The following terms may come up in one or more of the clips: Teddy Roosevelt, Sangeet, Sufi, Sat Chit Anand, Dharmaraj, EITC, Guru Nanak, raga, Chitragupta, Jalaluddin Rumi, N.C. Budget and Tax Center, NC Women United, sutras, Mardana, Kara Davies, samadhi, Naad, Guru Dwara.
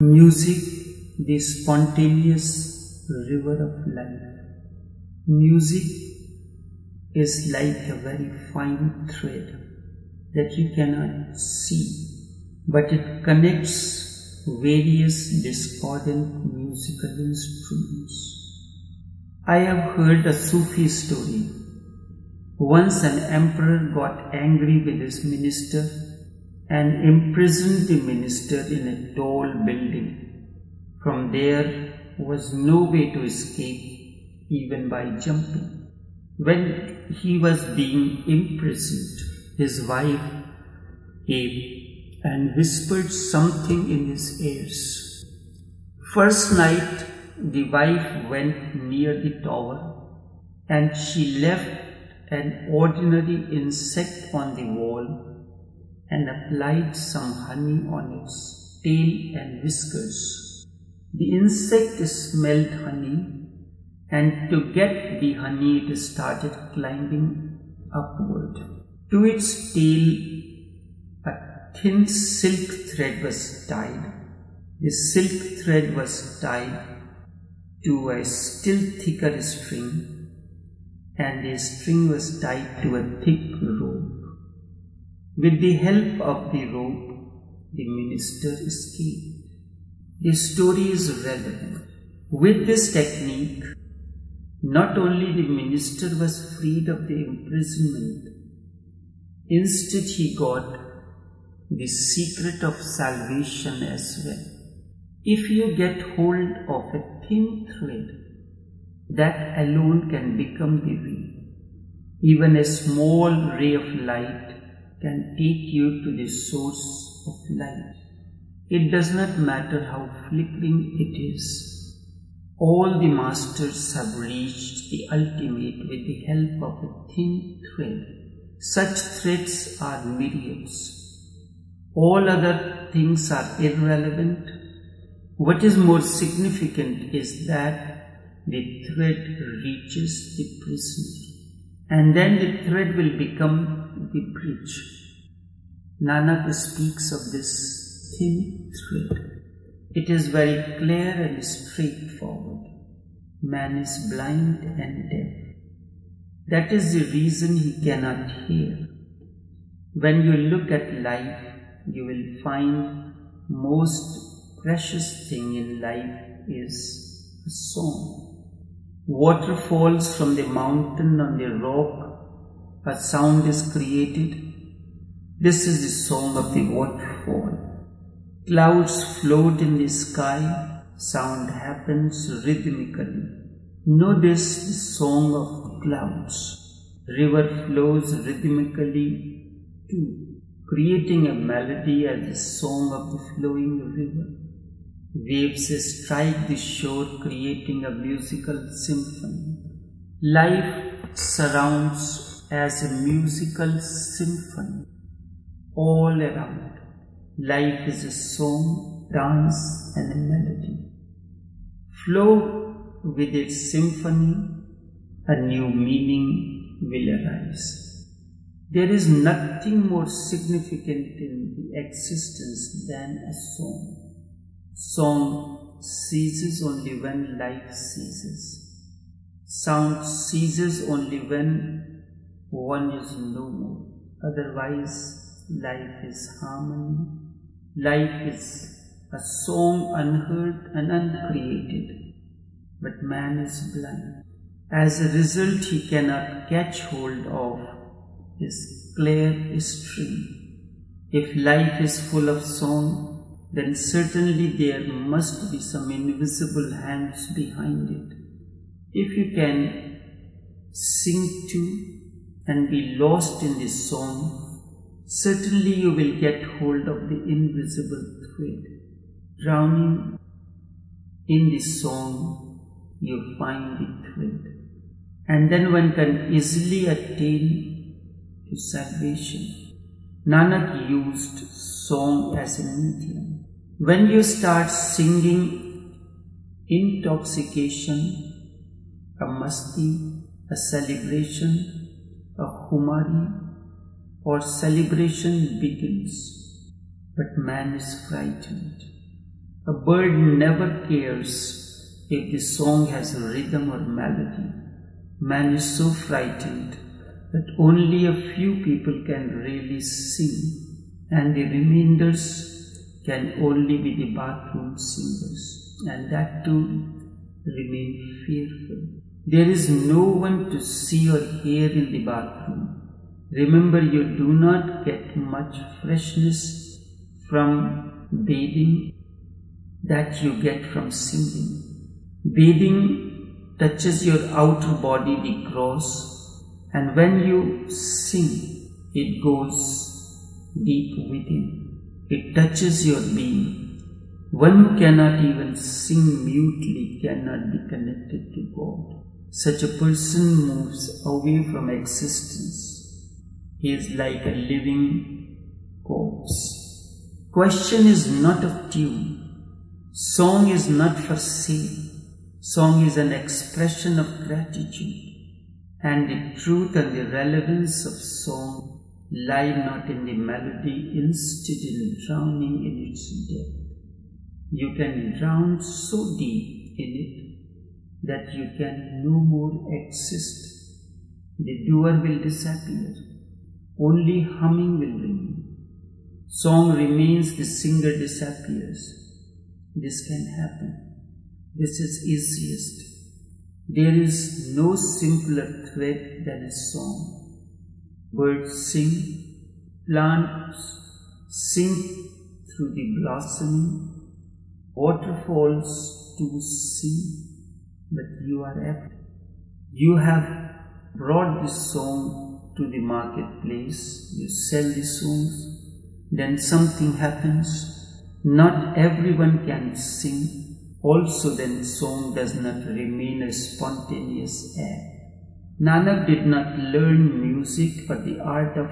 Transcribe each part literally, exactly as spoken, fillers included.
Music, the spontaneous river of life. Music is like a very fine thread that you cannot see, but it connects various discordant musical instruments. I have heard a Sufi story. Once an emperor got angry with his minister and imprisoned the minister in a tall building. From there was no way to escape, even by jumping. When he was being imprisoned, his wife came and whispered something in his ears. First night, the wife went near the tower and she left an ordinary insect on the wall and applied some honey on its tail and whiskers. The insect smelled honey, and to get the honey it started climbing upward. To its tail a thin silk thread was tied. The silk thread was tied to a still thicker string, and the string was tied to a thick rope. With the help of the rope, the minister escaped. The story is relevant. With this technique, not only the minister was freed of the imprisonment, instead he got the secret of salvation as well. If you get hold of a thin thread, that alone can become the way. Even a small ray of light can take you to the source of life. It does not matter how flickering it is. All the masters have reached the ultimate with the help of a thin thread. Such threads are myriads. All other things are irrelevant. What is more significant is that the thread reaches the prisoner, and then the thread will become the bridge. Nanak speaks of this thin thread. It is very clear and straightforward. Man is blind and deaf. That is the reason he cannot hear. When you look at life, you will find most precious thing in life is a song. Water falls from the mountain on the rock. A sound is created. This is the song of the waterfall. Clouds float in the sky. Sound happens rhythmically. Know this, the song of clouds. River flows rhythmically too, creating a melody as the song of the flowing river. Waves strike the shore, creating a musical symphony. Life surrounds as a musical symphony all around. Life is a song, dance and a melody. Flow with its symphony, a new meaning will arise. There is nothing more significant in the existence than a song. Song ceases only when life ceases. Sound ceases only when one is no more. Otherwise, life is harmony. Life is a song unheard and uncreated. But man is blind. As a result, he cannot catch hold of his clear stream. If life is full of song, then certainly there must be some invisible hands behind it. If you can sing to and be lost in this song, certainly you will get hold of the invisible thread. Drowning in this song, you find the thread. And then one can easily attain to salvation. Nanak used song as a medium. When you start singing, intoxication, a masti, a celebration, a humari or celebration begins, but man is frightened. A bird never cares if the song has rhythm or melody. Man is so frightened that only a few people can really sing, and the remainders can only be the bathroom singers, and that too remain fearful. There is no one to see or hear in the bathroom. Remember, you do not get much freshness from bathing that you get from singing. Bathing touches your outer body, the gross, and when you sing, it goes deep within. It touches your being. One who cannot even sing mutely cannot be connected to God. Such a person moves away from existence. He is like a living corpse. Question is not of tune. Song is not for sale. Song is an expression of gratitude. And the truth and the relevance of song lie not in the melody, instead in drowning in its depth. You can drown so deep in it that you can no more exist. The doer will disappear. Only humming will remain. Song remains, the singer disappears. This can happen. This is easiest. There is no simpler thread than a song. Birds sing, plants sing through the blossoming, waterfalls to sing, but you are apt. You have brought the song to the marketplace, you sell the songs, then something happens. Not everyone can sing, also then song does not remain a spontaneous act. Nanak did not learn music or the art of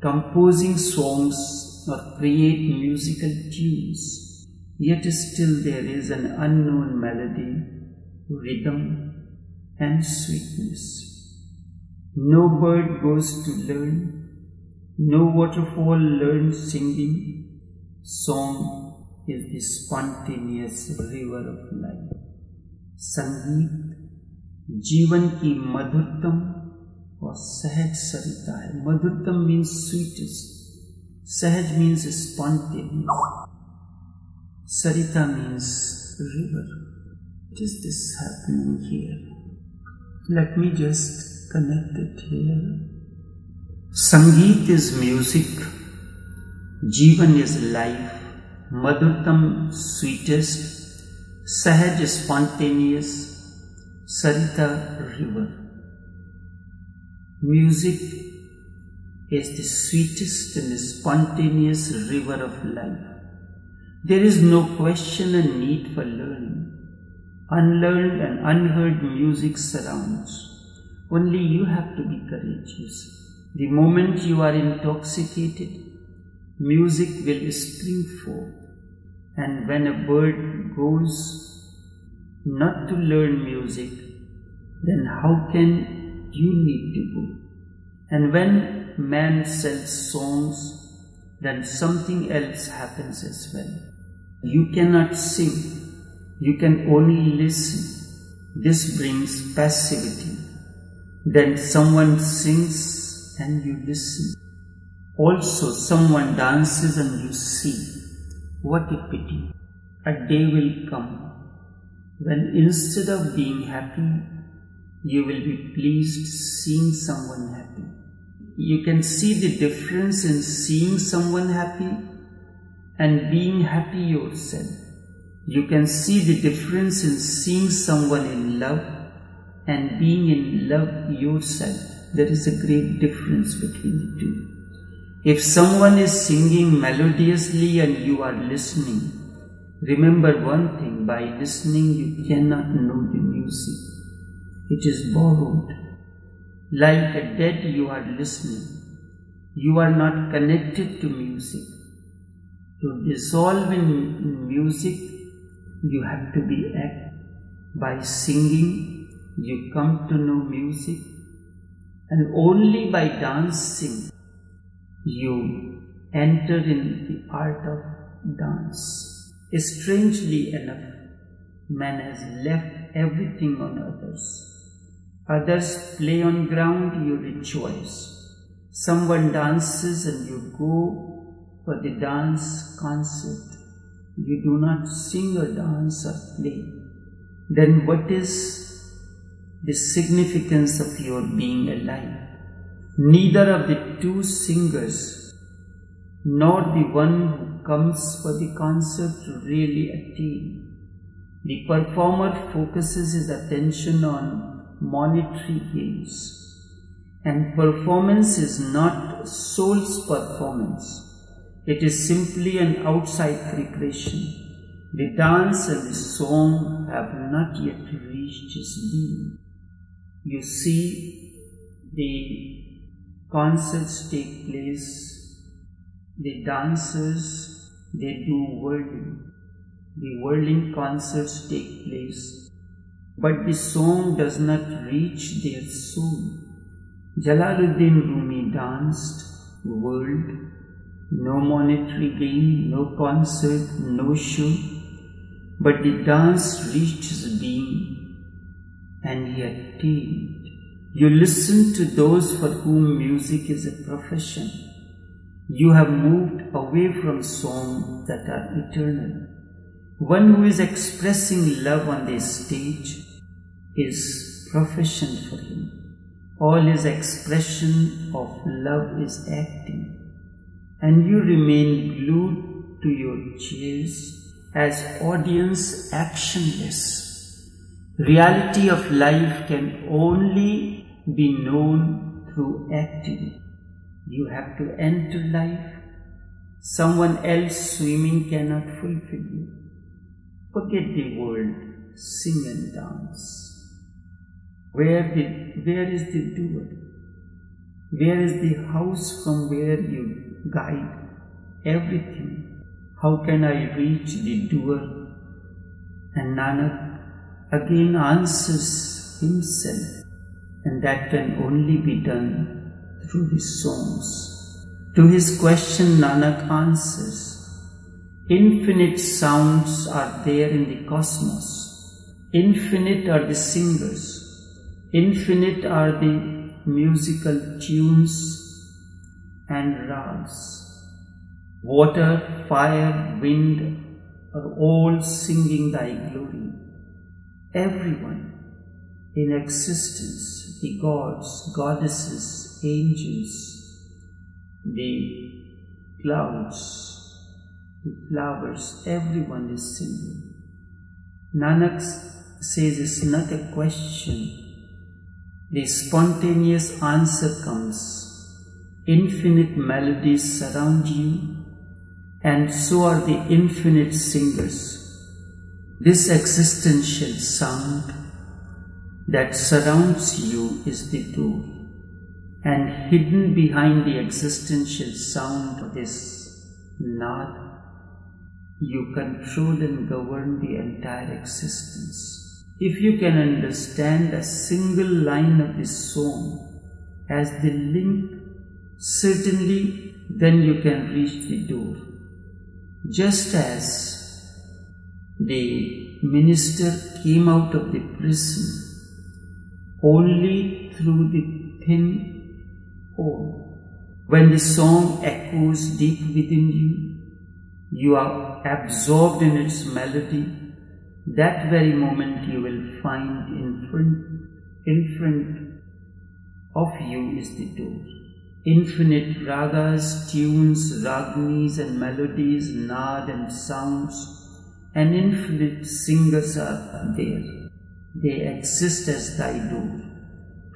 composing songs or create musical tunes. Yet still there is an unknown melody, rhythm and sweetness. No bird goes to learn, no waterfall learns singing. Song is the spontaneous river of life. Sangeet, Jeevan ki madhurtam or sahaj sarita hai. Madhurtam means sweetest, sahaj means spontaneous. Sarita means river. What is this happening here? Let me just connect it here. Sangeet is music. Jeevan is life. Madhurtam sweetest. Sahaj spontaneous. Sarita river. Music is the sweetest and spontaneous river of life. There is no question and need for learning. Unlearned and unheard music surrounds. Only you have to be courageous. The moment you are intoxicated, music will spring forth. And when a bird goes not to learn music, then how can you need to go? And when man sells songs, then something else happens as well. You cannot sing, you can only listen. This brings passivity. Then someone sings and you listen. Also someone dances and you see. What a pity. A day will come when instead of being happy, you will be pleased seeing someone happy. You can see the difference in seeing someone happy and being happy yourself. You can see the difference in seeing someone in love and being in love yourself. There is a great difference between the two. If someone is singing melodiously and you are listening, remember one thing, by listening you cannot know the music. It is borrowed. Like a dead you are listening, you are not connected to music. To dissolve in music, you have to be active. By singing, you come to know music, and only by dancing, you enter in the art of dance. Strangely enough, man has left everything on others. Others play on ground, you rejoice. Someone dances and you go for the dance concert. You do not sing or dance or play. Then what is the significance of your being alive? Neither of the two singers nor the one who comes for the concert to really attain. The performer focuses his attention on monetary gains, and performance is not soul's performance. It is simply an outside preparation. The dance and the song have not yet reached its being. You see, the concerts take place. The dancers, they do whirling. The whirling concerts take place, but the song does not reach their soul. Jalaluddin Rumi danced, whirled, no monetary gain, no concert, no show, but the dance reached his being and he attained. You listen to those for whom music is a profession. You have moved away from songs that are eternal. One who is expressing love on the stage is profession for him. All his expression of love is acting, and you remain glued to your chairs as audience actionless. Reality of life can only be known through acting. You have to enter life. Someone else swimming cannot fulfill you. Forget the world, sing and dance. Where, the, where is the doer? Where is the house from where you guide everything? How can I reach the doer? And Nanak again answers himself, and that can only be done through the songs. To his question, Nanak answers, infinite sounds are there in the cosmos. Infinite are the singers. Infinite are the musical tunes and rags. Water, fire, wind are all singing thy glory. Everyone in existence, the gods, goddesses, angels, the clouds, the flowers, everyone is singing. Nanak says it's not a question. The spontaneous answer comes. Infinite melodies surround you, and so are the infinite singers. This existential sound that surrounds you is the door. And hidden behind the existential sound of this Naad, you control and govern the entire existence. If you can understand a single line of this song as the link, certainly then you can reach the door. Just as the minister came out of the prison only through the thin hole. When the song echoes deep within you, you are absorbed in its melody. That very moment you will find in front, in front of you is the door. Infinite ragas, tunes, ragnis and melodies, naad and sounds, and infinite singers are there. They exist as thy door.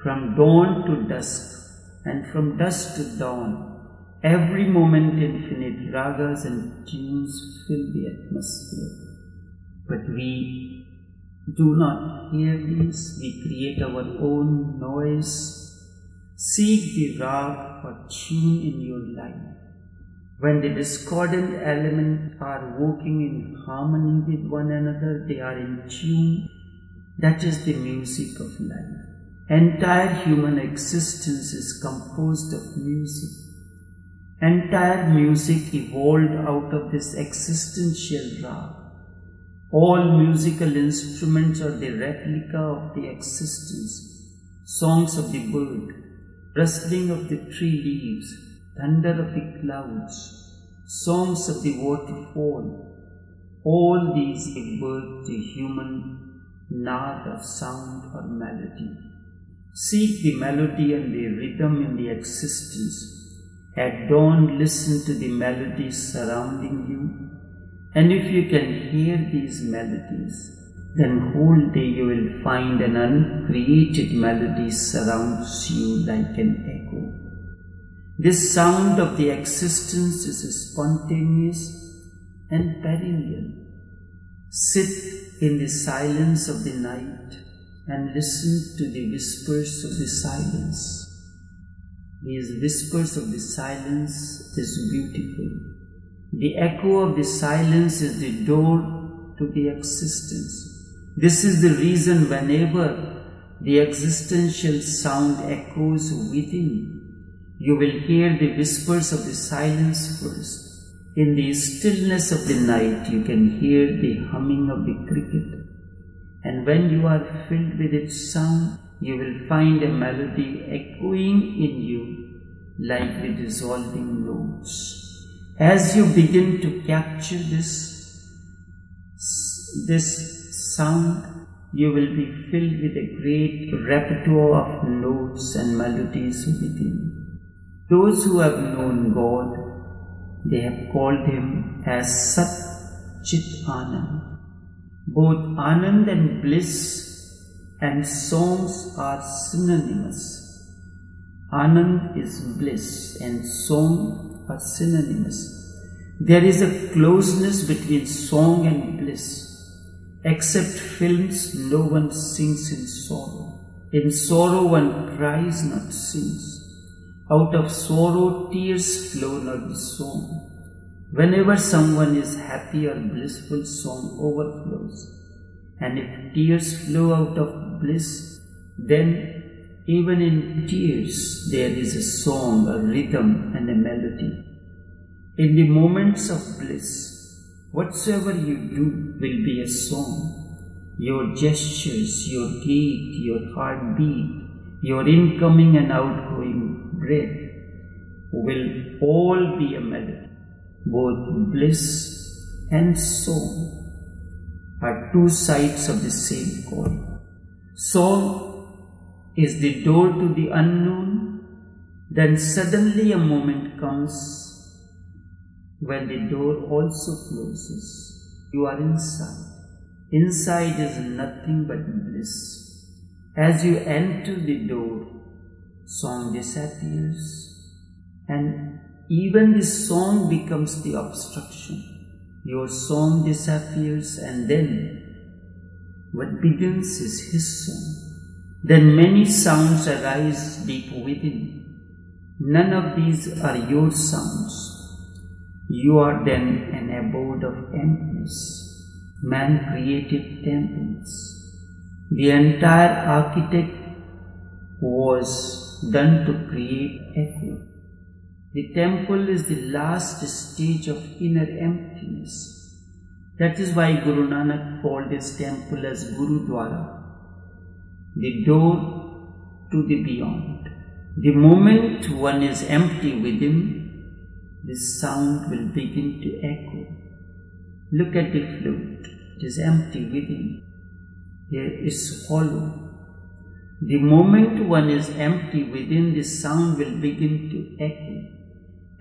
From dawn to dusk, and from dusk to dawn, every moment infinite ragas and tunes fill the atmosphere. But we do not hear these, we create our own noise. Seek the rag or tune in your life. When the discordant elements are working in harmony with one another, they are in tune. That is the music of life. Entire human existence is composed of music. Entire music evolved out of this existential rag. All musical instruments are the replica of the existence, songs of the bird, rustling of the tree leaves, thunder of the clouds, songs of the waterfall. All these give birth to human naad of sound or melody. Seek the melody and the rhythm in the existence. At dawn, listen to the melodies surrounding you. And if you can hear these melodies, then whole day you will find an uncreated melody surrounds you like an echo. This sound of the existence is spontaneous and perennial. Sit in the silence of the night and listen to the whispers of the silence. These whispers of the silence is beautiful. The echo of the silence is the door to the existence. This is the reason whenever the existential sound echoes within, you will hear the whispers of the silence first. In the stillness of the night, you can hear the humming of the cricket. And when you are filled with its sound, you will find a melody echoing in you like the dissolving notes. As you begin to capture this, this sound, you will be filled with a great repertoire of notes and melodies within. Those who have known God, they have called Him as Sat Chit Anand. Both Anand and bliss and songs are synonymous. Anand is bliss and song are synonymous. There is a closeness between song and bliss. Except films, no one sings in sorrow. In sorrow one cries, not sings. Out of sorrow tears flow, not the song. Whenever someone is happy or blissful, song overflows. And if tears flow out of bliss, then even in tears, there is a song, a rhythm and a melody. In the moments of bliss, whatsoever you do will be a song. Your gestures, your gait, your heartbeat, your incoming and outgoing breath will all be a melody. Both bliss and song are two sides of the same coin. Song is the door to the unknown. Then suddenly a moment comes when the door also closes. You are inside. Inside is nothing but bliss. As you enter the door, song disappears, and even the song becomes the obstruction. Your song disappears, and then what begins is His song. Then many sounds arise deep within. None of these are your sounds. You are then an abode of emptiness. Man created temples. The entire architect was done to create echo. The temple is the last stage of inner emptiness. That is why Guru Nanak called his temple as Guru Dwara, the door to the beyond. The moment one is empty within, this sound will begin to echo. Look at the flute. It is empty within. It is hollow. The moment one is empty within, the sound will begin to echo.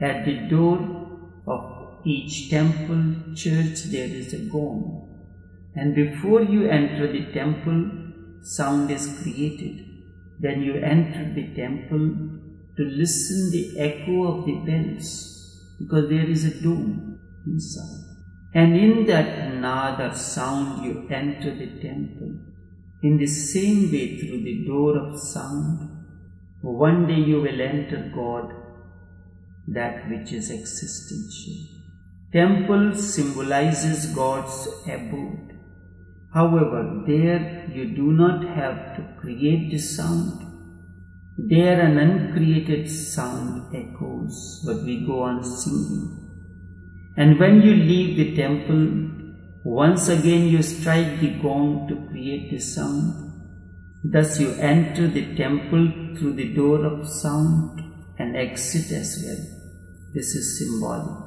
At the door of each temple, church, there is a gong. And before you enter the temple, sound is created. Then you enter the temple to listen the echo of the bells, because there is a dome inside. And in that naad or sound you enter the temple. In the same way, through the door of sound, one day you will enter God, that which is existential. Temple symbolizes God's abode. However, there you do not have to create the sound. There an uncreated sound echoes, but we go on singing. And when you leave the temple, Once again you strike the gong to create the sound. Thus you enter the temple through the door of sound and exit as well. This is symbolic.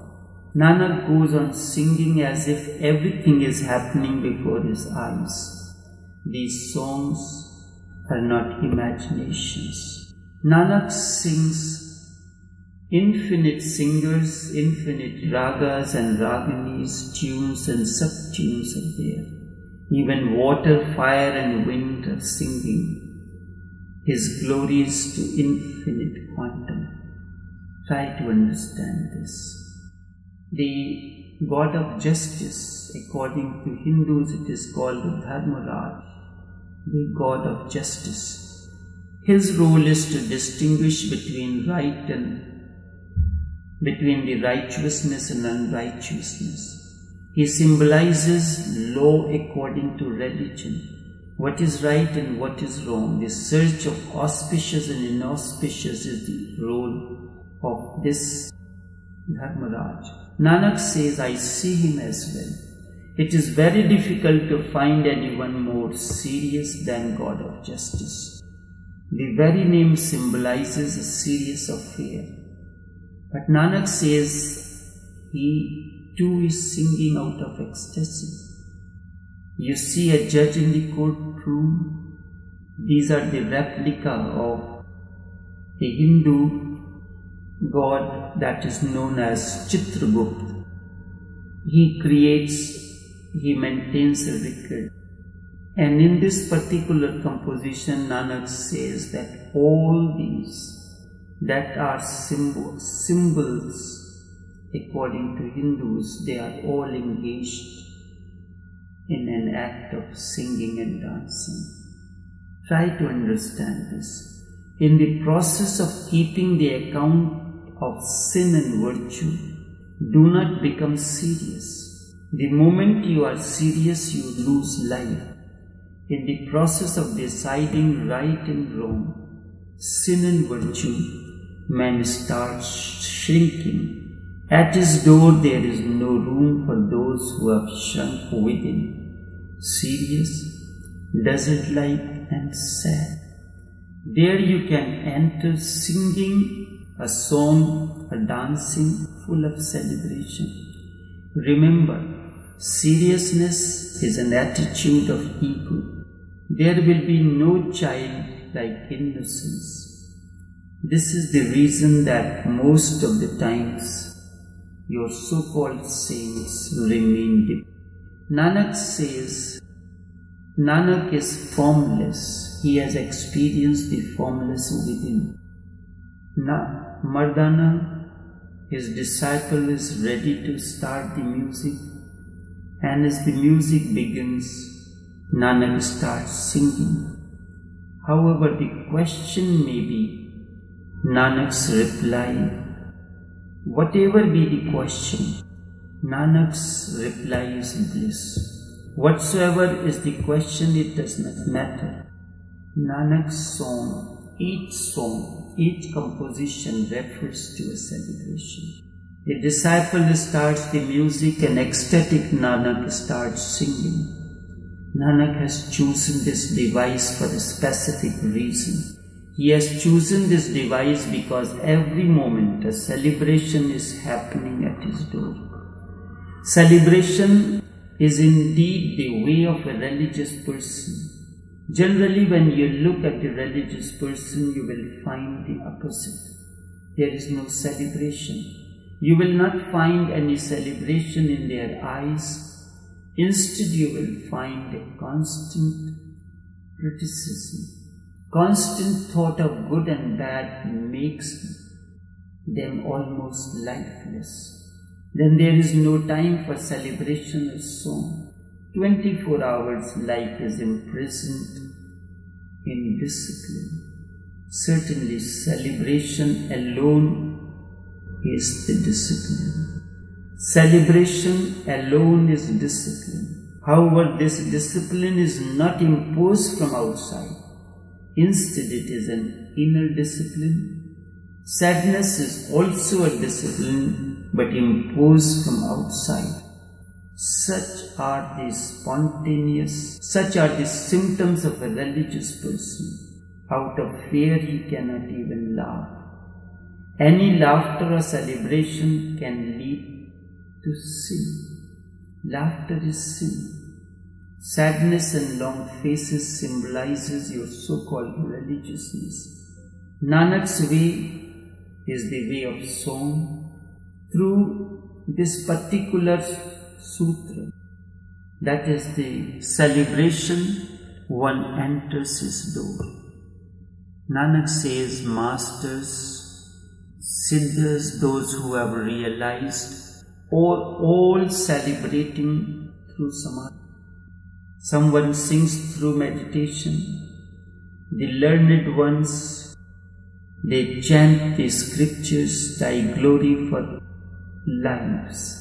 Nanak goes on singing as if everything is happening before his eyes. These songs are not imaginations. Nanak sings infinite singers, infinite ragas and raganis, tunes and sub-tunes are there. Even water, fire and wind are singing. His glory is to infinite quantum. Try to understand this. The God of justice, according to Hindus, it is called Dharmaraj, the God of justice. His role is to distinguish between right and between the righteousness and unrighteousness. He symbolizes law according to religion. What is right and what is wrong. The search of auspicious and inauspicious is the role of this Dharmaraj. Nanak says, I see him as well. It is very difficult to find anyone more serious than God of justice. The very name symbolizes a serious affair. But Nanak says, he too is singing out of ecstasy. You see a judge in the courtroom. These are the replica of the Hindu god that is known as Chitragupta. He creates, he maintains a record. And in this particular composition, Nanak says that all these that are symbol, symbols according to Hindus, they are all engaged in an act of singing and dancing. Try to understand this. In the process of keeping the account of sin and virtue, do not become serious. The moment you are serious, you lose life. In the process of deciding right and wrong, sin and virtue, man starts shrinking. At his door there is no room for those who have shrunk within. Serious, desert-like and sad. There you can enter singing a song, a dancing full of celebration. Remember, seriousness is an attitude of ego. There will be no child-like innocence. This is the reason that most of the times your so-called saints remain deep. Nanak says, Nanak is formless. He has experienced the formless within. Now, Mardana, his disciple, is ready to start the music. And as the music begins, Nanak starts singing. However, the question may be, Nanak's reply, whatever be the question, Nanak's reply is bliss. Whatsoever is the question, it does not matter. Nanak's song, each song, each composition refers to a celebration. The disciple starts the music and ecstatic Nanak starts singing. Nanak has chosen this device for a specific reason. He has chosen this device because every moment a celebration is happening at his door. Celebration is indeed the way of a religious person. Generally, when you look at the religious person, you will find the opposite. There is no celebration. You will not find any celebration in their eyes. Instead, you will find a constant criticism. Constant thought of good and bad makes them almost lifeless. Then there is no time for celebration or song. twenty-four hours life is imprisoned in discipline. Certainly celebration alone is the discipline. Celebration alone is discipline. However, this discipline is not imposed from outside. Instead, it is an inner discipline. Sadness is also a discipline, but imposed from outside. Such are the spontaneous, such are the symptoms of a religious person. Out of fear he cannot even laugh. Any laughter or celebration can lead to sin. Laughter is sin. Sadness and long faces symbolizes your so-called religiousness. Nanak's way is the way of song. Through this particular sutra, that is the celebration, one enters his door. Nanak says, masters, siddhas, those who have realized, or all celebrating through samadhi. Someone sings through meditation, the learned ones, they chant the scriptures, thy glory for lives.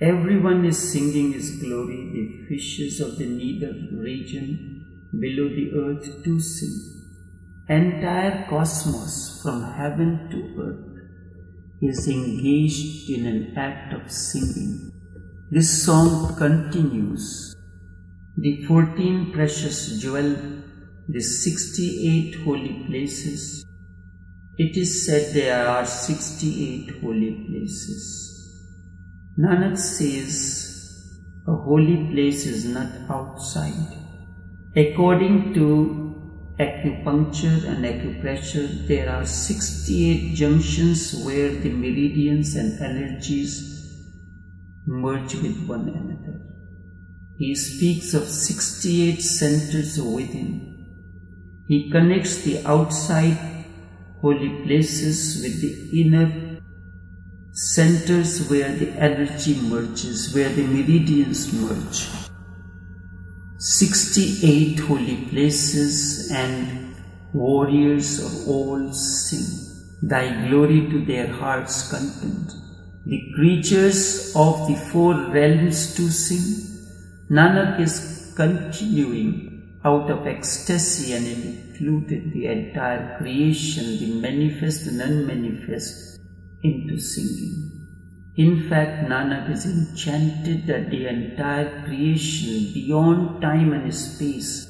Everyone is singing his glory, the fishes of the nether region below the earth too sing. Entire cosmos from heaven to earth is engaged in an act of singing. This song continues. The fourteen precious jewels, the sixty-eight holy places, it is said there are sixty-eight holy places. Nanak says, a holy place is not outside. According to acupuncture and acupressure, there are sixty-eight junctions where the meridians and energies merge with one another. He speaks of sixty-eight centers within. He connects the outside holy places with the inner centers where the energy merges, where the meridians merge. sixty-eight holy places, and warriors of all sing thy glory to their heart's content. The creatures of the four realms to sing. Nanak is continuing out of ecstasy, and it included the entire creation, the manifest and unmanifest, into singing. In fact, Nanak is enchanted that the entire creation beyond time and space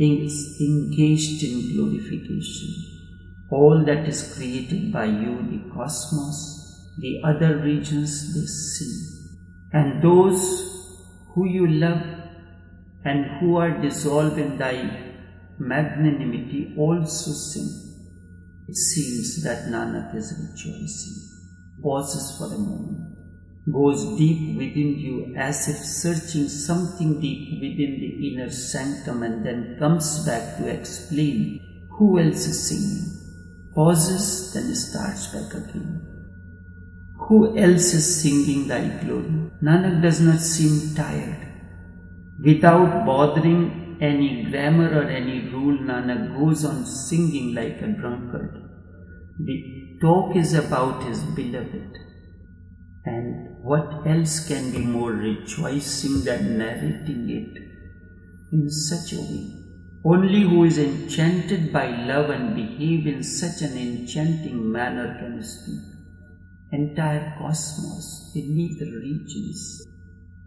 is engaged in glorification. All that is created by you, the cosmos, the other regions, they sing. And those who you love and who are dissolved in thy magnanimity also sing. It seems that Nanak is rejoicing, pauses for a moment, goes deep within you as if searching something deep within the inner sanctum, and then comes back to explain who else is singing, pauses, then starts back again. Who else is singing thy glory? Nanak does not seem tired. Without bothering any grammar or any rule, Nanak goes on singing like a drunkard. The talk is about his beloved. And what else can be more rejoicing than narrating it in such a way? Only who is enchanted by love and behave in such an enchanting manner can speak. Entire cosmos, beneath the regions,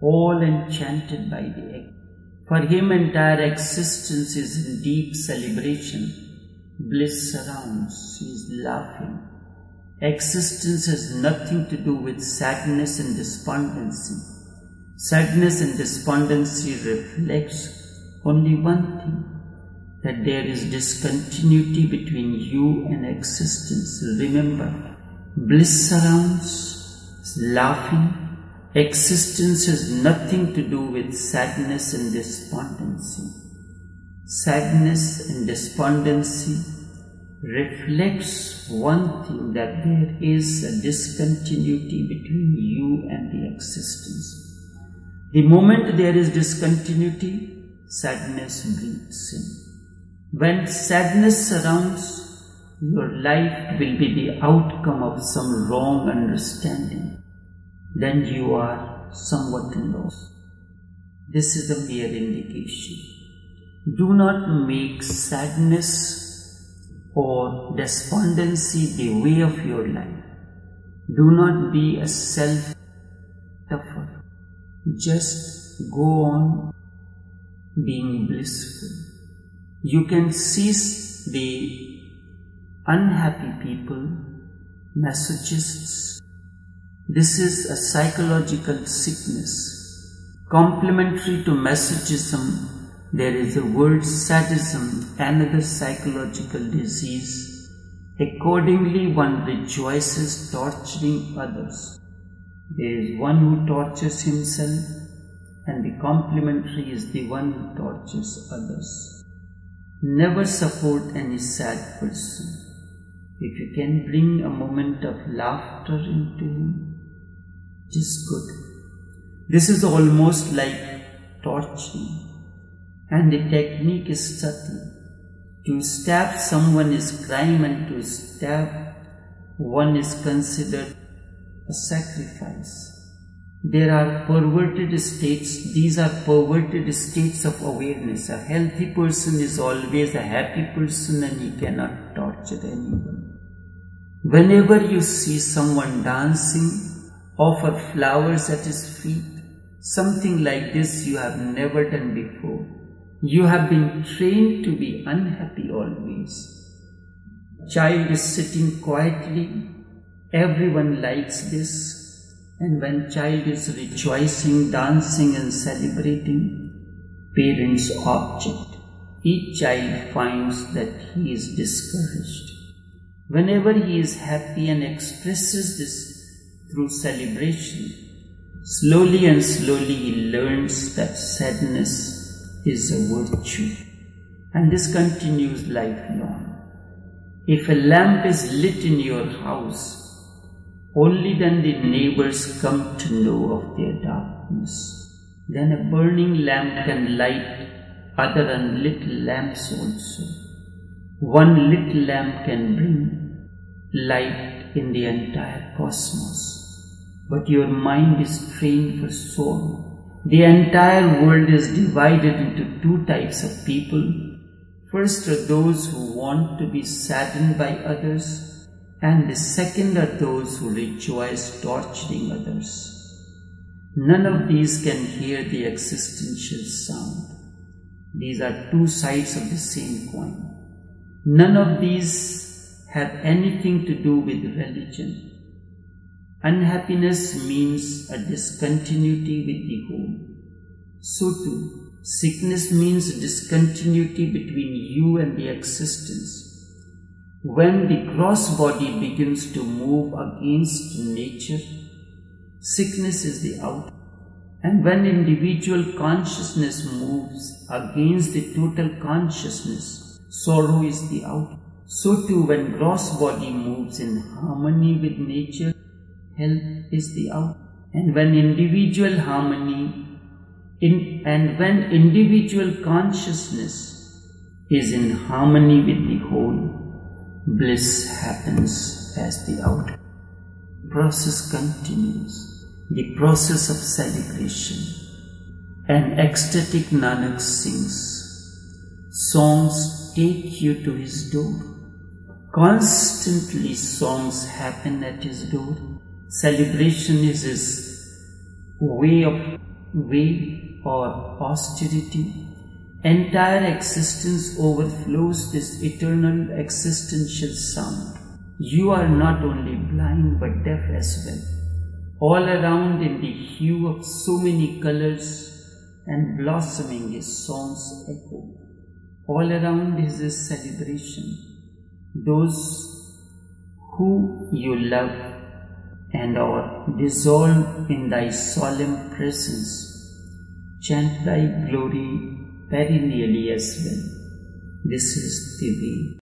all enchanted by the act. For him, entire existence is in deep celebration. Bliss surrounds, he is laughing. Existence has nothing to do with sadness and despondency. Sadness and despondency reflects only one thing, that there is discontinuity between you and existence. Remember, bliss surrounds, is laughing. Existence has nothing to do with sadness and despondency. Sadness and despondency reflects one thing, that there is a discontinuity between you and the existence. The moment there is discontinuity, sadness breathes in. When sadness surrounds, your life will be the outcome of some wrong understanding. Then you are somewhat lost. This is a mere indication. Do not make sadness or despondency the way of your life. Do not be a self-tuffer. Just go on being blissful. You can cease the unhappy people, masochists. This is a psychological sickness. Complementary to masochism, there is the word sadism, another psychological disease. Accordingly, one rejoices torturing others. There is one who tortures himself, and the complementary is the one who tortures others. Never support any sad person. If you can bring a moment of laughter into him, just good. This is almost like torturing. And the technique is subtle. To stab someone is crime, and to stab one is considered a sacrifice. There are perverted states. These are perverted states of awareness. A healthy person is always a happy person, and he cannot torture anyone. Whenever you see someone dancing, offer flowers at his feet. Something like this you have never done before. You have been trained to be unhappy always. Child is sitting quietly. Everyone likes this. And when child is rejoicing, dancing and celebrating, parents object. Each child finds that he is discouraged. Whenever he is happy and expresses this through celebration, slowly and slowly he learns that sadness is a virtue, and this continues lifelong. If a lamp is lit in your house, only then the neighbors come to know of their darkness. Then a burning lamp can light other unlit lamps also. One lit lamp can bring light in the entire cosmos, but your mind is trained for sorrow. The entire world is divided into two types of people. First are those who want to be saddened by others, and the second are those who rejoice torturing others. None of these can hear the existential sound. These are two sides of the same coin. None of these have anything to do with religion. Unhappiness means a discontinuity with the whole. So too, sickness means discontinuity between you and the existence. When the gross body begins to move against nature, sickness is the outcome. And when individual consciousness moves against the total consciousness, sorrow is the outcome. So too, when gross body moves in harmony with nature, health is the outcome. And when individual harmony in, and when individual consciousness is in harmony with the whole, bliss happens as the outcome. The process continues, the process of celebration. An ecstatic Nanak sings, songs take you to his door. Constantly songs happen at his door. Celebration is his way of way or austerity. Entire existence overflows this eternal existential sound. You are not only blind but deaf as well. All around in the hue of so many colors and blossoming his songs echo. All around is his celebration. Those who you love and or dissolve in thy solemn presence, chant thy glory perennially as well. This is the way.